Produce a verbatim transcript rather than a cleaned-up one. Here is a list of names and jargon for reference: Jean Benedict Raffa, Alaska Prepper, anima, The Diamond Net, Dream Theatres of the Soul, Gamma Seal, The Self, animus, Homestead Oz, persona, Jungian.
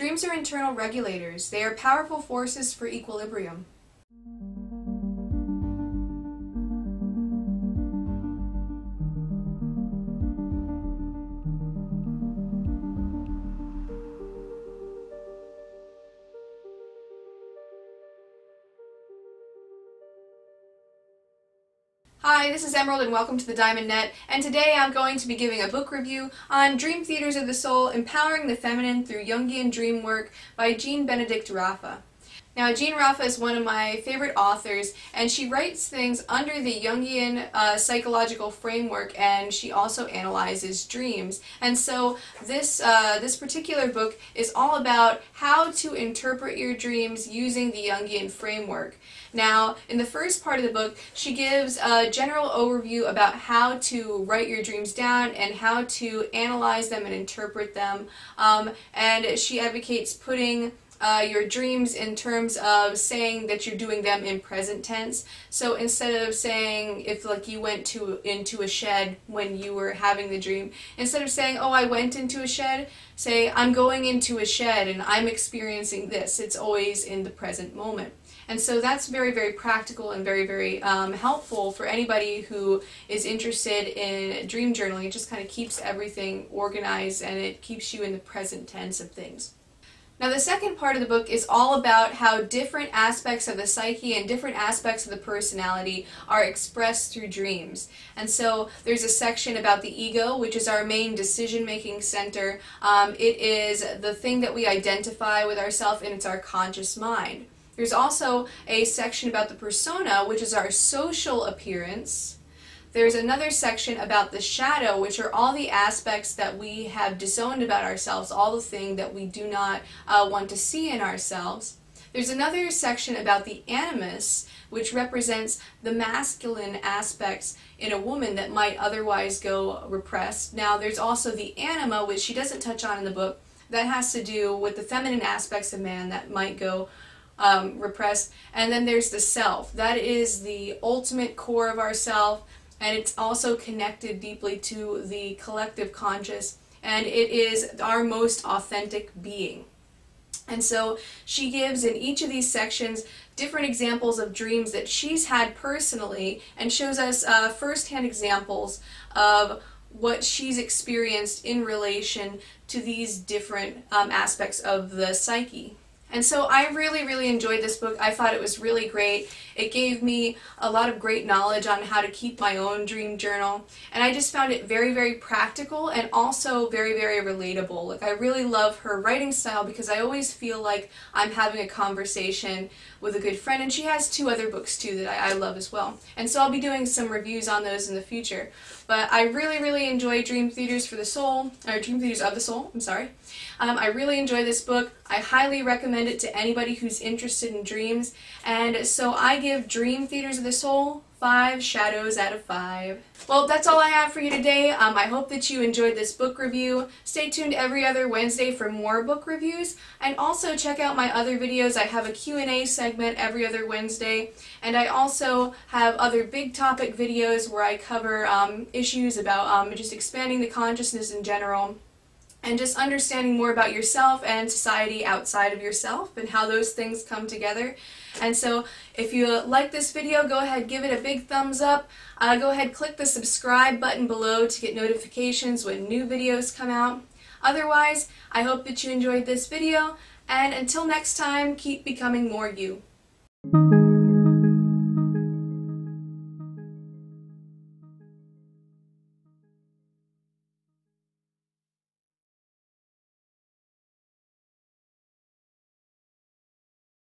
Dreams are internal regulators. They are powerful forces for equilibrium. Hi, this is Emerald and welcome to The Diamond Net, and today I'm going to be giving a book review on Dream Theatres of the Soul, Empowering the Feminine Through Jungian Dream Work by Jean Benedict Raffa. Now, Jean Raffa is one of my favorite authors, and she writes things under the Jungian uh, psychological framework, and she also analyzes dreams. And so this, uh, this particular book is all about how to interpret your dreams using the Jungian framework. Now, in the first part of the book, she gives a general overview about how to write your dreams down and how to analyze them and interpret them, um, and she advocates putting Uh, your dreams in terms of saying that you're doing them in present tense. So instead of saying if like you went to into a shed when you were having the dream, instead of saying, oh, I went into a shed, say I'm going into a shed and I'm experiencing this. It's always in the present moment. And so that's very, very practical and very, very um, helpful for anybody who is interested in dream journaling. It just kind of keeps everything organized and it keeps you in the present tense of things. Now, the second part of the book is all about how different aspects of the psyche and different aspects of the personality are expressed through dreams. And so there's a section about the ego, which is our main decision-making center. Um, it is the thing that we identify with ourselves, and it's our conscious mind. There's also a section about the persona, which is our social appearance. There's another section about the shadow, which are all the aspects that we have disowned about ourselves, all the things that we do not uh, want to see in ourselves. There's another section about the animus, which represents the masculine aspects in a woman that might otherwise go repressed. Now, there's also the anima, which she doesn't touch on in the book, that has to do with the feminine aspects of man that might go um, repressed. And then there's the self. That is the ultimate core of ourself. And it's also connected deeply to the collective conscious, and it is our most authentic being. And so she gives in each of these sections different examples of dreams that she's had personally, and shows us uh, firsthand examples of what she's experienced in relation to these different um, aspects of the psyche. And so I really, really enjoyed this book. I thought it was really great. It gave me a lot of great knowledge on how to keep my own dream journal. And I just found it very, very practical and also very, very relatable. Like, I really love her writing style because I always feel like I'm having a conversation with a good friend. And she has two other books, too, that I, I love as well. And so I'll be doing some reviews on those in the future. But I really, really enjoy Dream Theatres for the Soul, or Dream Theatres of the Soul, I'm sorry. Um, I really enjoy this book. I highly recommend it to anybody who's interested in dreams, and so I give Dream Theatres of the Soul five shadows out of five. Well, that's all I have for you today. Um, I hope that you enjoyed this book review. Stay tuned every other Wednesday for more book reviews, and also check out my other videos. I have a Q and A segment every other Wednesday, and I also have other big topic videos where I cover um, issues about um, just expanding the consciousness in general, and just understanding more about yourself and society outside of yourself and how those things come together. And so if you like this video, go ahead, give it a big thumbs up. Uh, go ahead, click the subscribe button below to get notifications when new videos come out. Otherwise, I hope that you enjoyed this video, and until next time, keep becoming more you.